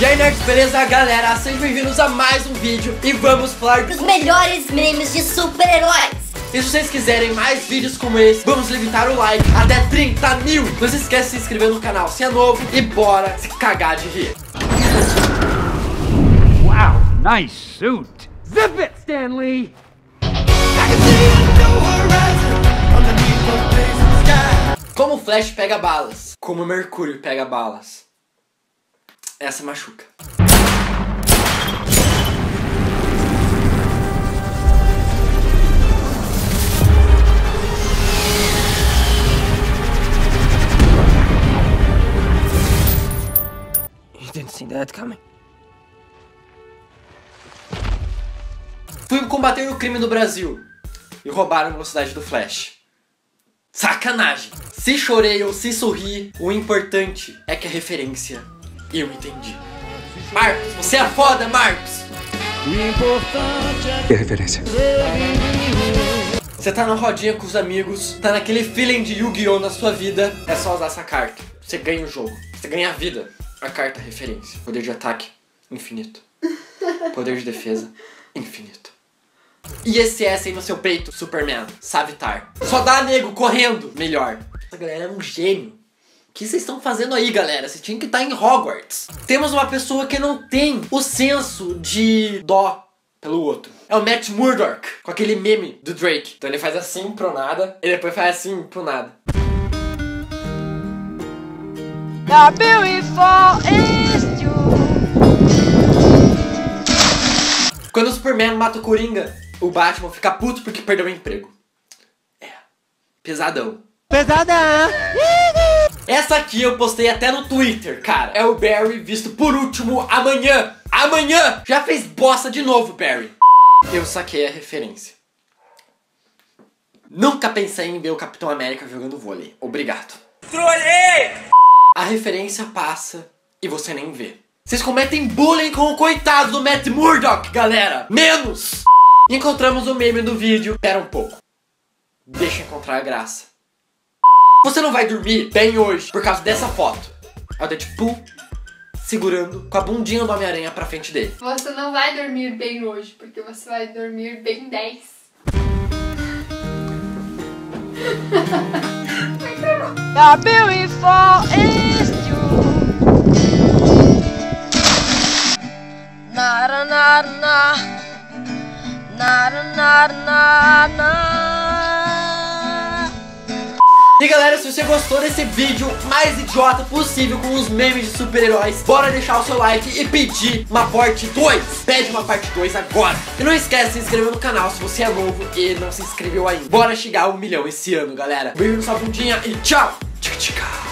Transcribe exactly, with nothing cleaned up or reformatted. E aí, nerds, beleza, galera? Sejam bem-vindos a mais um vídeo e vamos falar dos melhores memes de super-heróis. E se vocês quiserem mais vídeos como esse, vamos limitar o like até trinta mil. Não se esquece de se inscrever no canal se é novo e bora se cagar de rir. Wow, nice suit. Zip it, Stanley. Como o Flash pega balas, como o Mercúrio pega balas. Essa machuca. Fui combater o crime no Brasil e roubaram a velocidade do Flash. Sacanagem! Se chorei ou se sorri, o importante é que a referência eu entendi. Marcos, você é foda, Marcos! O importante é que a referência. Você tá na rodinha com os amigos, tá naquele feeling de Yu-Gi-Oh na sua vida, é só usar essa carta. Você ganha o jogo, você ganha a vida. A carta referência. Poder de ataque, infinito. Poder de defesa, infinito. E esse S aí no seu peito, Superman, Savitar. Só dá, nego, correndo. Melhor. Essa galera é um gênio. O que vocês estão fazendo aí, galera? Você tinha que estar em Hogwarts. Temos uma pessoa que não tem o senso de dó pelo outro. É o Matt Murdock, com aquele meme do Drake. Então ele faz assim pro nada, e depois faz assim pro nada. Tá beautiful is you. Quando o Superman mata o Coringa, o Batman fica puto porque perdeu o emprego. É, pesadão. Pesadão! Essa aqui eu postei até no Twitter, cara. É o Barry visto por último amanhã. Amanhã! Já fez bosta de novo, Barry. Eu saquei a referência. Nunca pensei em ver o Capitão América jogando vôlei. Obrigado. Trolei! A referência passa e você nem vê. Vocês cometem bullying com o coitado do Matt Murdock, galera! Menos! Encontramos o meme do vídeo. Espera um pouco. Deixa eu encontrar a graça. Você não vai dormir bem hoje por causa dessa foto. É o Deadpool segurando com a bundinha do Homem-Aranha pra frente dele. Você não vai dormir bem hoje porque você vai dormir bem dez. A beautiful is you. Nara, nara, nara, nara, nara. E galera, se você gostou desse vídeo mais idiota possível com os memes de super-heróis, bora deixar o seu like e pedir uma parte dois. Pede uma parte dois agora. E não esquece de se inscrever no canal se você é novo e não se inscreveu ainda. Bora chegar a um milhão esse ano, galera. Beijo na sua bundinha e tchau. Tchau, tchau.